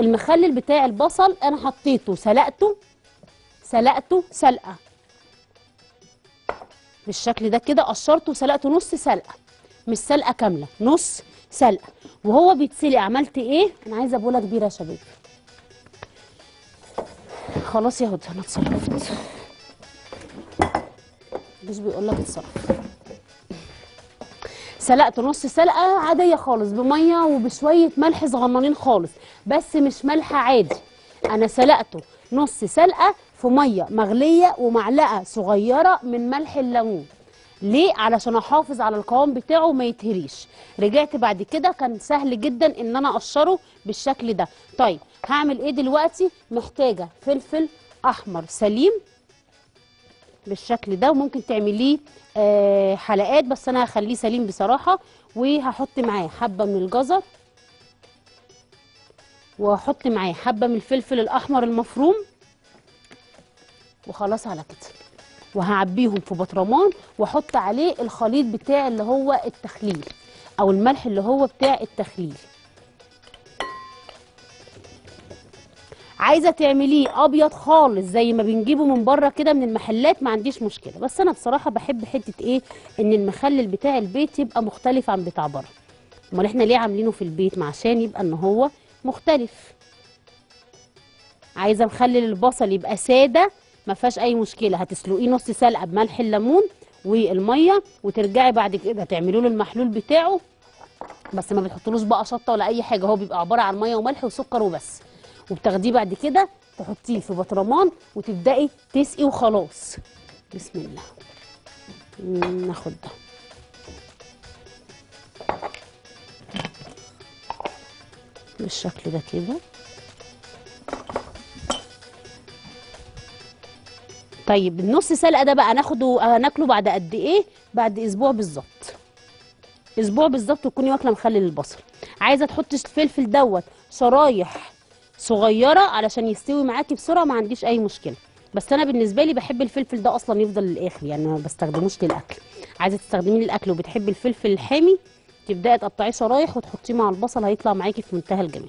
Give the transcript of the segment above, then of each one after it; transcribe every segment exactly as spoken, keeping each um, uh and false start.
المخلل بتاع البصل انا حطيته سلقته سلقته سلقه بالشكل ده كده، قشرته وسلقته نص سلقه، مش سلقه كامله، نص سلقه. وهو بيتسلق عملت ايه؟ انا عايزه بوله كبيره يا شباب. خلاص يا هدى انا اتصرفت، مش بيقول لك اتصرف. سلقته نص سلقه عاديه خالص بميه وبشويه ملح صغننين خالص، بس مش ملح عادي، انا سلقته نص سلقه في ميه مغليه ومعلقه صغيره من ملح الليمون. ليه؟ علشان احافظ على القوام بتاعه ما يتهريش. رجعت بعد كده كان سهل جدا ان انا اقشره بالشكل ده. طيب هعمل ايه دلوقتي؟ محتاجه فلفل احمر سليم بالشكل ده، وممكن تعمليه آه حلقات، بس انا هخليه سليم بصراحه. وهحط معاه حبه من الجزر، وهحط معاه حبه من الفلفل الاحمر المفروم، وخلاص على كده. وهعبيهم في بطرمان واحط عليه الخليط بتاع اللي هو التخليل او الملح اللي هو بتاع التخليل. عايزه تعمليه ابيض خالص زي ما بنجيبه من بره كده من المحلات ما عنديش مشكله، بس انا بصراحه بحب حته ايه ان المخلل بتاع البيت يبقى مختلف عن بتاع بره. امال احنا ليه عاملينه في البيت؟ ما عشان يبقى ان هو مختلف. عايزه مخلل البصل يبقى ساده ما فيهاش اي مشكله، هتسلقيه نص سلقه بملح الليمون والميه، وترجعي بعد كده تعملوا له المحلول بتاعه، بس ما بتحطلوش بقى شطه ولا اي حاجه، هو بيبقى عباره عن ميه وملح وسكر وبس. وبتاخديه بعد كده تحطيه في بطرمان وتبداي تسقي وخلاص. بسم الله. ناخد ده بالشكل ده كده. طيب النص سلقه ده بقى هناخده هناكله بعد قد ايه؟ بعد اسبوع بالظبط. اسبوع بالظبط تكوني واكله مخلل البصل. عايزه تحطي الفلفل دوت شرايح صغيره علشان يستوي معاكي بسرعه، ما عنديش اي مشكله، بس انا بالنسبه لي بحب الفلفل ده اصلا يفضل للاخر، يعني ما بستخدموش للاكل. عايزه تستخدميه للاكل وبتحبي الفلفل الحامي تبداي تقطعيه شرايح وتحطيه مع البصل، هيطلع معاكي في منتهى الجمال.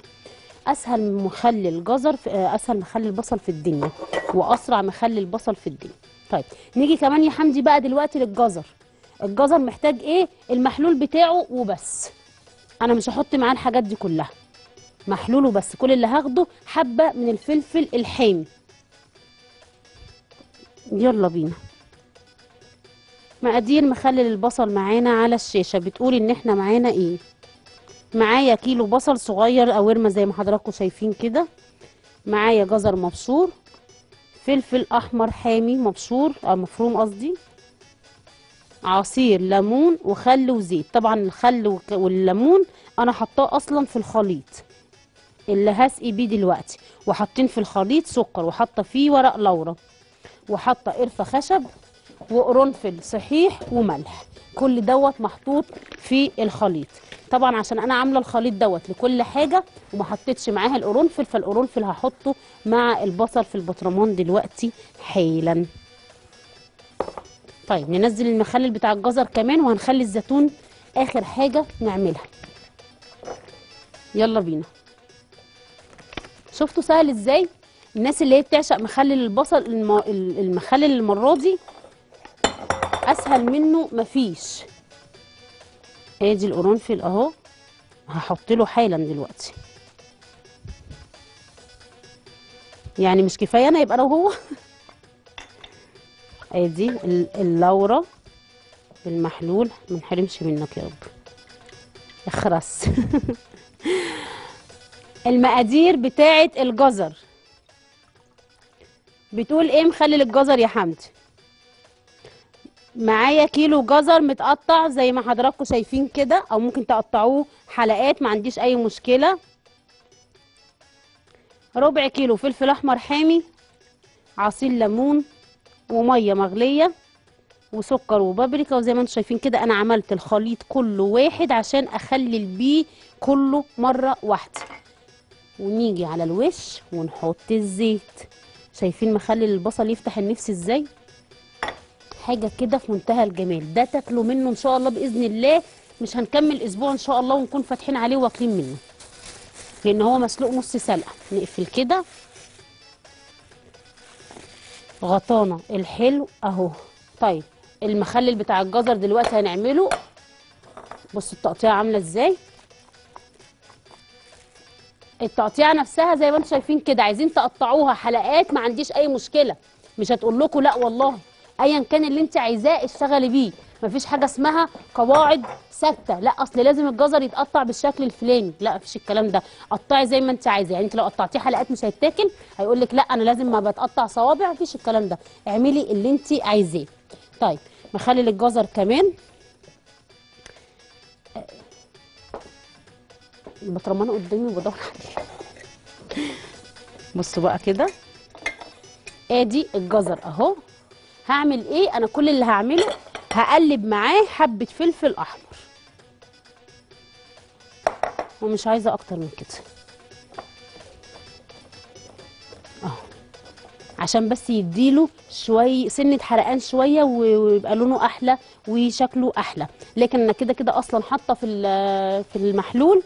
اسهل مخلل جزر في اسهل مخلل بصل في الدنيا، واسرع مخلل بصل في الدنيا. طيب نيجي كمان يا حمدي بقى دلوقتي للجزر. الجزر محتاج ايه؟ المحلول بتاعه وبس، انا مش هحط معاه الحاجات دي كلها، محلوله بس. كل اللي هاخده حبه من الفلفل الحامي. يلا بينا. مقادير مخلل البصل معانا على الشاشه بتقول ان احنا معانا ايه. معايا كيلو بصل صغير او ورمه زي ما حضراتكم شايفين كده، معايا جزر مبشور، فلفل احمر حامي مبشور او مفروم قصدي، عصير ليمون وخل وزيت. طبعا الخل والليمون انا حطاه اصلا في الخليط اللي هسقي بيه دلوقتي، وحاطين في الخليط سكر، وحاطه فيه ورق لورا، وحاطه قرفه خشب وقرنفل صحيح وملح، كل دوت محطوط في الخليط. طبعا عشان انا عامله الخليط دوت لكل حاجه وما حطيتش معاها القرنفل، فالقرنفل هحطه مع البصل في البطرمان دلوقتي حالا. طيب ننزل المخلل بتاع الجزر كمان، وهنخلي الزيتون اخر حاجه نعملها. يلا بينا. شفتوا سهل ازاي؟ الناس اللي هي بتعشق مخلل البصل، المخلل المره دي اسهل منه مفيش. ادي القرنفل اهو، هحط له حالا دلوقتي. يعني مش كفايه انا يبقى لو هو ادي اللورة بالمحلول، ما نحرمش منك يا رب اخرس المقادير بتاعه الجزر بتقول ايه مخلل الجزر يا حمدي؟ معايا كيلو جزر متقطع زي ما حضراتكم شايفين كده، او ممكن تقطعوه حلقات ما عنديش اي مشكله، ربع كيلو فلفل احمر حامي، عصير ليمون، وميه مغليه، وسكر وبابريكا. وزي ما انتم شايفين كده انا عملت الخليط كله واحد عشان اخلل بيه كله مره واحده. ونيجي على الوش ونحط الزيت. شايفين مخلل البصل يفتح النفس ازاي؟ حاجه كده في منتهى الجمال. ده تاكلوا منه ان شاء الله باذن الله، مش هنكمل اسبوع ان شاء الله ونكون فاتحين عليه واكلين منه. لان هو مسلوق نص سلقه. نقفل كده غطانا الحلو اهو. طيب المخلل بتاع الجزر دلوقتي هنعمله. بصوا التقطيعه عامله ازاي. التقطيعه نفسها زي ما انتم شايفين كده، عايزين تقطعوها حلقات ما عنديش اي مشكله، مش هتقول لكم لا والله، ايا كان اللي انت عايزاه اشتغلي بيه، مفيش حاجه اسمها قواعد ثابته، لا اصل لازم الجزر يتقطع بالشكل الفلاني، لا مفيش الكلام ده، قطعي زي ما انت عايزه، يعني انت لو قطعتيه حلقات مش هيتاكل، هيقول لك لا انا لازم ما بتقطع صوابع، مفيش الكلام ده، اعملي اللي انت عايزاه. طيب مخلل الجزر كمان البطرمانه قدامي وبدور عليه. بصوا بقى كده ادي الجزر اهو. هعمل ايه؟ انا كل اللي هعمله هقلب معاه حبه فلفل احمر ومش عايزه اكتر من كده اهو، عشان بس يديله شويه سنه حرقان شويه ويبقى لونه احلى وشكله احلى. لكن انا كده كده اصلا حاطه في في المحلول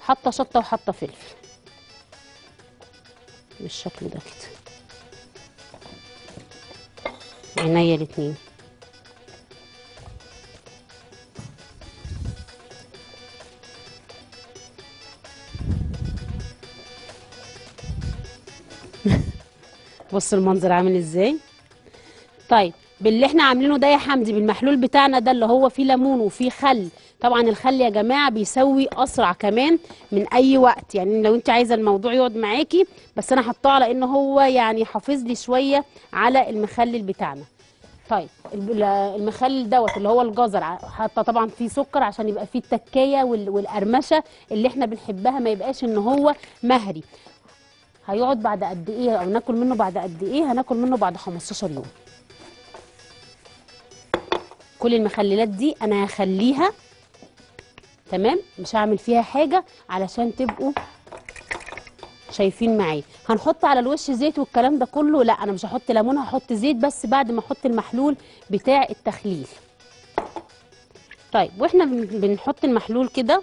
حاطه شطه وحاطه فلفل بالشكل ده كده. عينيا الاتنين. بصوا المنظر عامل ازاي. طيب باللي احنا عاملينه ده يا حمدي بالمحلول بتاعنا ده اللي هو فيه ليمون وفيه خل، طبعا الخل يا جماعه بيسوي اسرع كمان من اي وقت، يعني لو انت عايزه الموضوع يقعد معاكي، بس انا حطاه على ان هو يعني حافظ لي شويه على المخلل بتاعنا. طيب المخلل دوت اللي هو الجزر حاطه طبعا فيه سكر عشان يبقى فيه التكايه والقرمشه اللي احنا بنحبها، ما يبقاش ان هو مهري. هيقعد بعد قد ايه او ناكل منه بعد قد ايه؟ هناكل منه بعد خمستاشر يوم. كل المخللات دي انا هخليها تمام، مش هعمل فيها حاجه علشان تبقوا شايفين معايا. هنحط على الوش زيت والكلام ده كله لا، انا مش هحط ليمون، هحط زيت بس بعد ما احط المحلول بتاع التخليل. طيب واحنا بنحط المحلول كده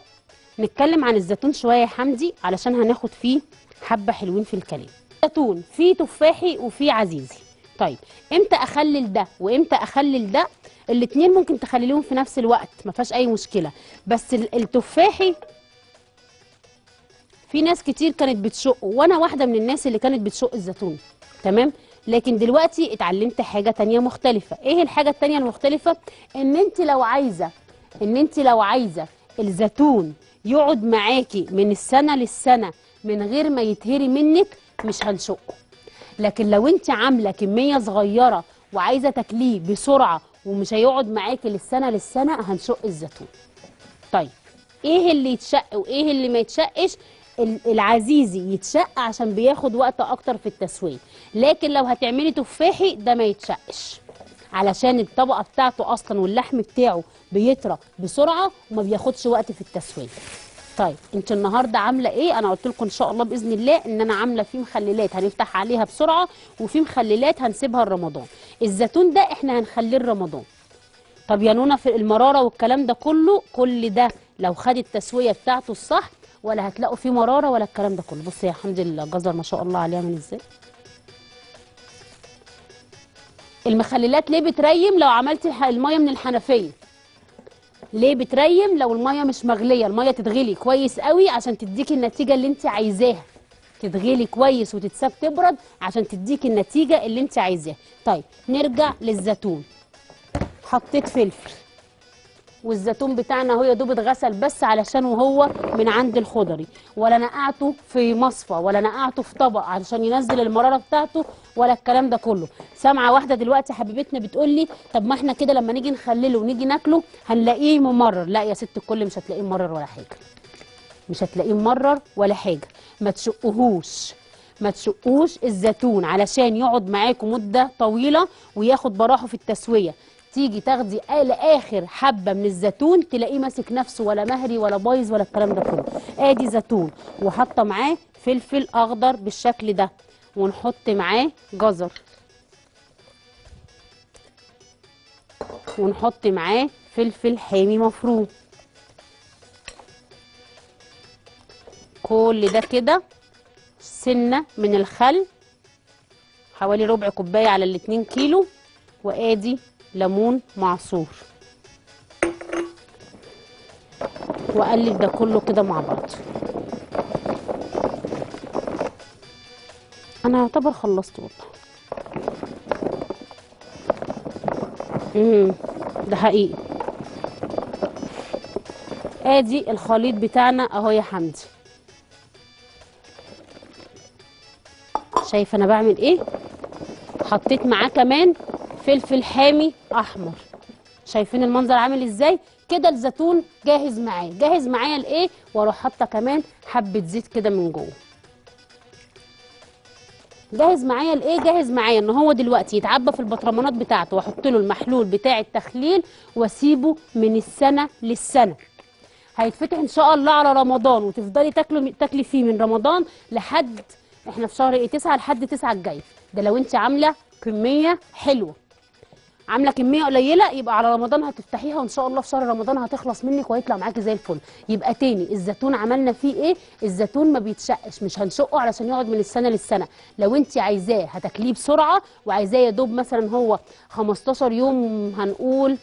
نتكلم عن الزيتون شويه يا حمدي علشان هناخد فيه حبه حلوين في الكلام. زيتون فيه تفاحي وفيه عزيزي. طيب امتى اخلل ده وامتى اخلل ده؟ الاتنين ممكن تخليهم في نفس الوقت ما فيهاش اي مشكله، بس التفاحي في ناس كتير كانت بتشق، وانا واحده من الناس اللي كانت بتشق الزيتون تمام، لكن دلوقتي اتعلمت حاجه تانية مختلفه. ايه الحاجه التانية المختلفه؟ ان انت لو عايزه ان انت لو عايزه الزيتون يقعد معاكي من السنه للسنه من غير ما يتهري منك مش هنشقه، لكن لو انت عامله كميه صغيره وعايزه تاكليه بسرعه ومش هيقعد معاكي للسنه للسنه هنشق الزيتون. طيب ايه اللي يتشق وايه اللي ما يتشقش؟ العزيزي يتشق عشان بياخد وقت اكتر في التسويه، لكن لو هتعملي تفاحي ده ما يتشقش علشان الطبقه بتاعته اصلا واللحم بتاعه بيطرى بسرعه وما بياخدش وقت في التسويه. طيب انت النهارده عامله ايه؟ انا قلت لكم ان شاء الله باذن الله ان انا عامله فيه مخللات هنفتح عليها بسرعه وفيه مخللات هنسيبها لرمضان. الزيتون ده احنا هنخليه لرمضان. طب يا نونا في المراره والكلام ده كله، كل ده لو خد التسويه بتاعته الصح ولا هتلاقوا فيه مراره ولا الكلام ده كله. بصي يا حمدي الجزر ما شاء الله عليها عامل ازاي. المخللات ليه بتريم؟ لو عملتي الميه من الحنفيه ليه بتريم؟ لو الميه مش مغليه، الميه تتغلي كويس قوي عشان تديكي النتيجه اللي انت عايزاها، تتغلي كويس وتتساب تبرد عشان تديكي النتيجه اللي انت عايزاها. طيب نرجع للزيتون. حطيت فلفل والزيتون بتاعنا اهو يا دوب اتغسل بس علشان وهو من عند الخضري، ولا نقعته في مصفى ولا نقعته في طبق علشان ينزل المراره بتاعته ولا الكلام ده كله. سامعه واحده دلوقتي حبيبتنا بتقول لي طب ما احنا كده لما نيجي نخلله ونيجي ناكله هنلاقيه ممرر. لا يا ست الكل مش هتلاقيه ممرر ولا حاجه، مش هتلاقيه ممرر ولا حاجه. ما تشقهوش ما تشقوش الزيتون علشان يقعد معاكم مده طويله وياخد براحه في التسويه. تيجي تاخدي لاخر حبه من الزيتون تلاقيه ماسك نفسه ولا مهري ولا بايظ ولا الكلام ده كله. ادي زيتون وحاطه معاه فلفل اخضر بالشكل ده ونحط معاه جزر ونحط معاه فلفل حامي مفروم. كل ده كده سنه من الخل، حوالي ربع كوبايه على الاتنين كيلو، وادي ليمون معصور، واقلب ده كله كده مع بعض. انا يعتبر خلصت والله. امم ده حقيقي. ادي الخليط بتاعنا اهو يا حمدي. شايفه انا بعمل ايه؟ حطيت معاه كمان فلفل حامي احمر. شايفين المنظر عامل ازاي؟ كده الزيتون جاهز معايا. جاهز معايا لايه؟ واروح حاطه كمان حبه زيت كده من جوه. جاهز معايا لايه؟ جاهز معايا ان هو دلوقتي يتعبى في البطرمانات بتاعته، واحط له المحلول بتاع التخليل واسيبه من السنه للسنه. هيتفتح ان شاء الله على رمضان، وتفضلي تاكلي تاكلي فيه من رمضان لحد احنا في شهر ايه، تسعه، لحد تسعه الجاي. ده لو انت عامله كميه حلوه. عامله كميه قليله يبقى على رمضان هتفتحيها، وان شاء الله في شهر رمضان هتخلص منك وهيطلع معاكي زي الفل. يبقى تاني الزيتون عملنا فيه ايه؟ الزيتون ما بيتشقش، مش هنشقه علشان يقعد من السنه للسنه. لو انت عايزاه هتاكليه بسرعه وعايزاه يا دوب مثلا هو خمستاشر يوم، هنقول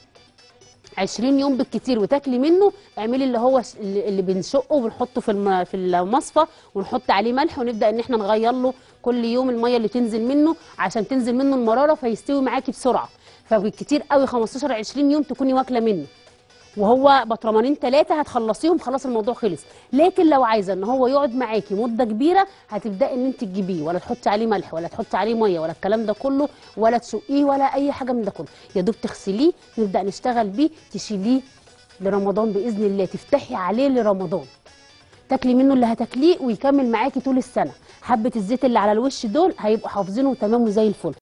عشرين يوم بالكتير وتاكلي منه، اعملي اللي هو اللي بنشقه وبنحطه في في المصفى ونحط عليه ملح، ونبدا ان احنا نغير له كل يوم الميه اللي تنزل منه عشان تنزل منه المراره فيستوي معاكي بسرعه. فبالكتير قوي خمستاشر عشرين يوم تكوني واكله منه، وهو بطرمانين ثلاثه هتخلصيهم، خلاص الموضوع خلص. لكن لو عايزه ان هو يقعد معاكي مده كبيره هتبداي ان انت تجيبيه، ولا تحطي عليه ملح ولا تحطي عليه ميه ولا الكلام ده كله، ولا تسقيه ولا اي حاجه من ده كله، يا دوب تغسليه نبدا نشتغل بيه، تشيليه لرمضان باذن الله، تفتحي عليه لرمضان، تاكلي منه اللي هتاكليه ويكمل معاكي طول السنه. حبه الزيت اللي على الوش دول هيبقوا حافظينه تمام وزي الفل.